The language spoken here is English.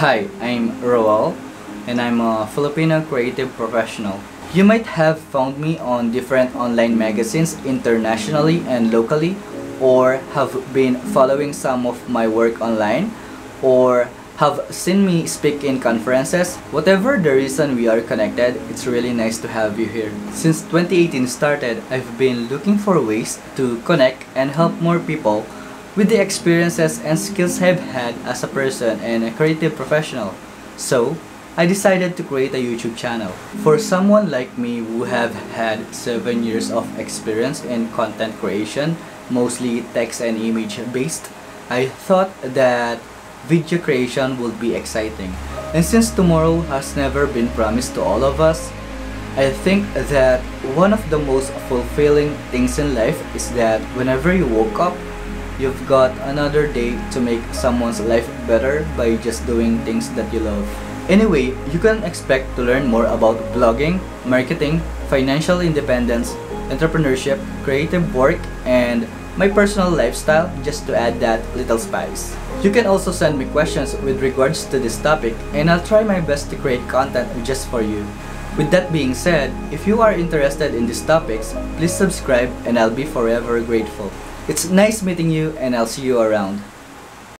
Hi, I'm Roel and I'm a Filipino creative professional. You might have found me on different online magazines internationally and locally, or have been following some of my work online, or have seen me speak in conferences. Whatever the reason we are connected, it's really nice to have you here. Since 2018 started, I've been looking for ways to connect and help more people with the experiences and skills I've had as a person and a creative professional. So, I decided to create a YouTube channel. For someone like me who have had 7 years of experience in content creation, mostly text and image based, I thought that video creation would be exciting. And since tomorrow has never been promised to all of us, I think that one of the most fulfilling things in life is that whenever you woke up, you've got another day to make someone's life better by just doing things that you love. Anyway, you can expect to learn more about blogging, marketing, financial independence, entrepreneurship, creative work, and my personal lifestyle, just to add that little spice. You can also send me questions with regards to this topic, and I'll try my best to create content just for you. With that being said, if you are interested in these topics, please subscribe and I'll be forever grateful. It's nice meeting you, and I'll see you around.